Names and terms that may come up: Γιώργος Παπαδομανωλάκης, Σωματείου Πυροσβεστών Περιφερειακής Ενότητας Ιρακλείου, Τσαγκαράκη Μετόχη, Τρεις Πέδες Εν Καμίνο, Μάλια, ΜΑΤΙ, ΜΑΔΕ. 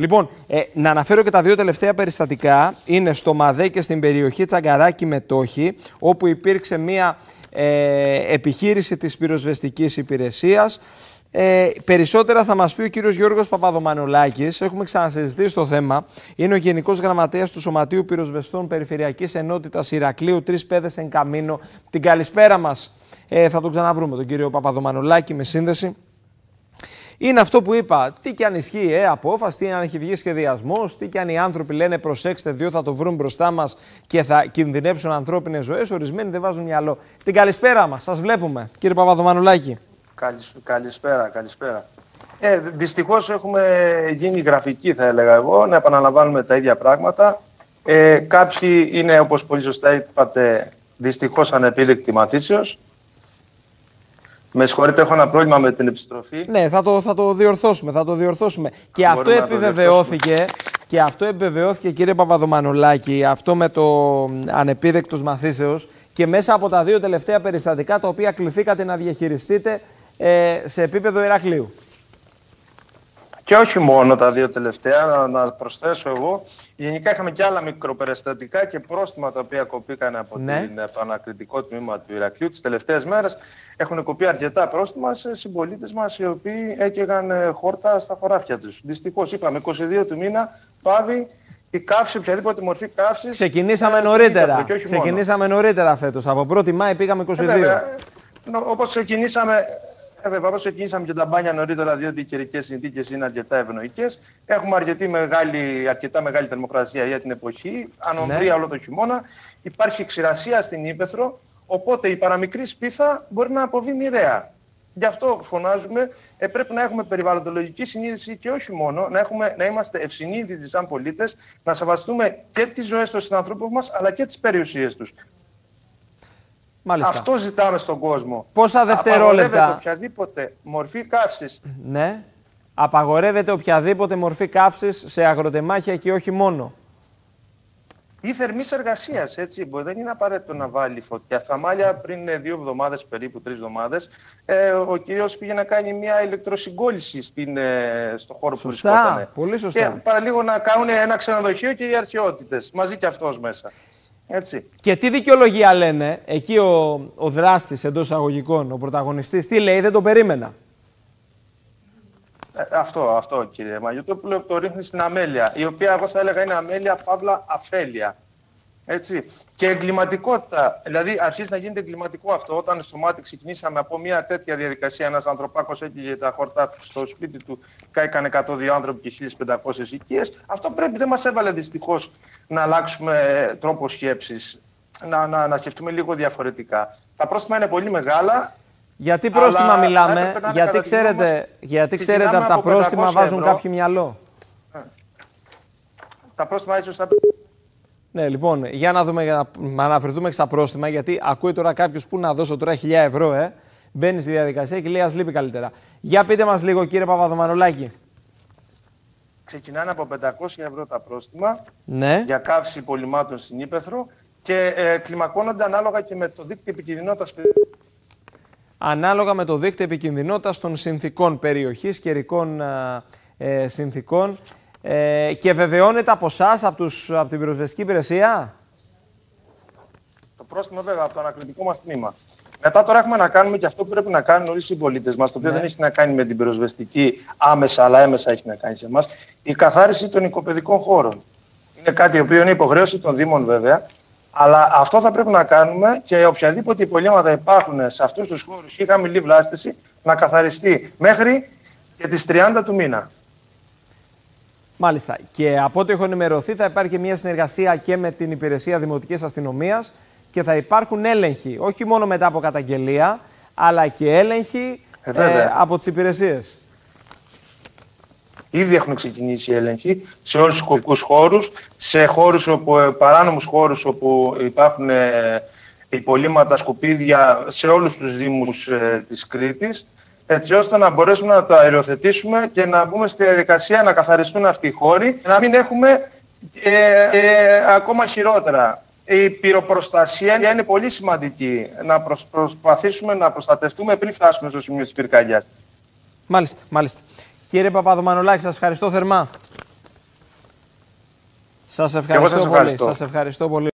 Λοιπόν, να αναφέρω και τα δύο τελευταία περιστατικά. Είναι στο ΜΑΔΕ και στην περιοχή Τσαγκαράκη Μετόχη, όπου υπήρξε μία επιχείρηση της πυροσβεστικής υπηρεσίας. Περισσότερα θα μας πει ο κύριος Γιώργος Παπαδομανωλάκης. Έχουμε ξανασυζητήσει το θέμα. Είναι ο Γενικός Γραμματέας του Σωματείου Πυροσβεστών Περιφερειακής Ενότητας Ιρακλείου, Τρεις Πέδες Εν Καμίνο. Την καλησπέρα μας. Θα τον ξαναβρούμε τον κύριο Παπαδομανωλάκη με σύνδεση. Είναι αυτό που είπα, τι και αν ισχύει απόφαση, τι αν έχει βγει σχεδιασμός, τι και αν οι άνθρωποι λένε προσέξτε διότι θα το βρουν μπροστά μας και θα κινδυνεύσουν ανθρώπινες ζωές, ορισμένοι δεν βάζουν μυαλό. Την καλησπέρα μας, σας βλέπουμε κύριε Παπαδομανωλάκη. Καλησπέρα. Δυστυχώς έχουμε γίνει γραφική θα έλεγα εγώ, να επαναλαμβάνουμε τα ίδια πράγματα. Κάποιοι είναι όπως πολύ σωστά είπατε δυστυχώς ανεπίληκτοι μαθήσεως. Με συγχωρείτε, έχω ένα πρόβλημα με την επιστροφή. Ναι, θα το διορθώσουμε, Και αυτό επιβεβαιώθηκε, κύριε Παπαδομανωλάκη, αυτό με το ανεπίδεκτος μαθήσεως και μέσα από τα δύο τελευταία περιστατικά τα οποία κληθήκατε να διαχειριστείτε σε επίπεδο Ιρακλείου. Και όχι μόνο τα δύο τελευταία, να προσθέσω εγώ. Γενικά είχαμε και άλλα μικροπεριστατικά και πρόστιμα τα οποία κοπήκαν από το ανακριτικό τμήμα του Ιρακλείου. Τις τελευταίες μέρες έχουν κοπεί αρκετά πρόστιμα σε συμπολίτες μας οι οποίοι έκαιγαν χόρτα στα χωράφια τους. Δυστυχώς είπαμε 22 του μήνα πάβει η καύση, οποιαδήποτε μορφή καύσης. Ξεκινήσαμε νωρίτερα φέτος. Από 1η Μάη πήγαμε 22. Όπως ξεκινήσαμε. Όπως ξεκινήσαμε και τα μπάνια νωρίτερα, διότι οι καιρικές συνθήκες είναι αρκετά ευνοϊκές. Έχουμε αρκετά μεγάλη θερμοκρασία για την εποχή, ανομβρία όλο το χειμώνα. Υπάρχει ξηρασία στην ύπαιθρο, οπότε η παραμικρή σπίθα μπορεί να αποβεί μοιραία. Γι' αυτό φωνάζουμε, πρέπει να έχουμε περιβαλλοντολογική συνείδηση και όχι μόνο, να είμαστε ευσυνείδητοι σαν πολίτες, να σεβαστούμε και τις ζωές των συνανθρώπων μας, αλλά και τις περιουσίες τους. Μάλιστα. Αυτό ζητάμε στον κόσμο. Πόσα δευτερόλεπτα. Απαγορεύεται οποιαδήποτε μορφή καύσης. Ναι. Απαγορεύεται οποιαδήποτε μορφή καύσης σε αγροτεμάχια και όχι μόνο. Ή θερμής εργασίας, έτσι. Δεν είναι απαραίτητο να βάλει φωτιά. Στα Μάλια πριν 2 εβδομάδες, περίπου 3 εβδομάδες, ο κύριος πήγε να κάνει μια ηλεκτροσυγκόλληση στο χώρο που βρισκόταν. Πολύ σωστά. Και παραλίγο να κάνουν ένα ξενοδοχείο και οι αρχαιότητες. Μαζί κι αυτός μέσα. Έτσι. Και τι δικαιολογία λένε, εκεί ο δράστης εντός εισαγωγικών, ο πρωταγωνιστής, τι λέει, δεν το περίμενα. Αυτό κύριε Μαγιωτόπουλο, το ρίχνει στην αμέλεια, η οποία εγώ θα έλεγα είναι αμέλεια, παύλα, αφέλεια. Έτσι. Και εγκληματικότητα, δηλαδή αρχίζει να γίνεται εγκληματικό αυτό. Όταν στο ΜΑΤΙ ξεκινήσαμε από μια τέτοια διαδικασία, ένας ανθρωπάκος έκαιγε τα χορτά του στο σπίτι του, κάηκαν 102 άνθρωποι και 1500 οικίες. Αυτό δεν μας έβαλε δυστυχώς να αλλάξουμε τρόπο σκέψης, να σκεφτούμε λίγο διαφορετικά. Τα πρόστιμα είναι πολύ μεγάλα. Γιατί πρόστιμα μιλάμε, γιατί ξέρετε από τα πρόστιμα βάζουν κάποιο μυαλό. Τα πρόστιμα ίσως θα... Ναι, λοιπόν, για να δούμε, για να αναφερθούμε στα πρόστιμα, γιατί ακούει τώρα κάποιος που να δώσω τώρα 1.000 ευρώ, μπαίνει στη διαδικασία και λέει ας λείπει καλύτερα. Για πείτε μας λίγο κύριε Παπαδομανωλάκη. Ξεκινάνε από 500 ευρώ τα πρόστιμα για καύση πολυμάτων στην ύπαιθρο και κλιμακώνονται ανάλογα και με το δίκτυο επικινδυνότητας. Ανάλογα με το δίκτυο επικινδυνότητας των συνθήκων περιοχής, καιρικών συνθήκων. Και βεβαιώνεται από εσάς, από την πυροσβεστική υπηρεσία. Το πρόστιμο βέβαια από το ανακριτικό μας τμήμα. Μετά τώρα έχουμε να κάνουμε και αυτό που πρέπει να κάνουν όλοι οι συμπολίτες μας, το οποίο δεν έχει να κάνει με την πυροσβεστική άμεσα, αλλά έμεσα έχει να κάνει σε εμάς. Η καθάριση των οικοπαιδικών χώρων. Είναι κάτι το οποίο είναι υποχρέωση των Δήμων βέβαια. Αλλά αυτό θα πρέπει να κάνουμε και οποιαδήποτε υπολείμματα υπάρχουν σε αυτούς τους χώρους ή χαμηλή βλάστηση να καθαριστεί μέχρι και τις 30 του μήνα. Μάλιστα. Και από ό,τι έχω ενημερωθεί θα υπάρχει και μια συνεργασία και με την Υπηρεσία Δημοτικής Αστυνομίας και θα υπάρχουν έλεγχοι, όχι μόνο μετά από καταγγελία, αλλά και έλεγχοι από τις υπηρεσίες. Ήδη έχουν ξεκινήσει οι έλεγχοι σε όλους τους κοπικούς χώρους, σε χώρους όπου, παράνομους χώρους όπου υπάρχουν υπολείμματα, σκουπίδια, σε όλους τους δήμους της Κρήτης, έτσι ώστε να μπορέσουμε να τα αεριοθετήσουμε και να μπούμε στη διαδικασία να καθαριστούν αυτοί οι χώροι και να μην έχουμε ακόμα χειρότερα. Η πυροπροστασία είναι πολύ σημαντική, να προσπαθήσουμε να προστατευτούμε πριν φτάσουμε στο σημείο της πυρκαγιάς. Μάλιστα. Κύριε Παπαδομανωλάκη, σας ευχαριστώ θερμά. Σας ευχαριστώ πολύ.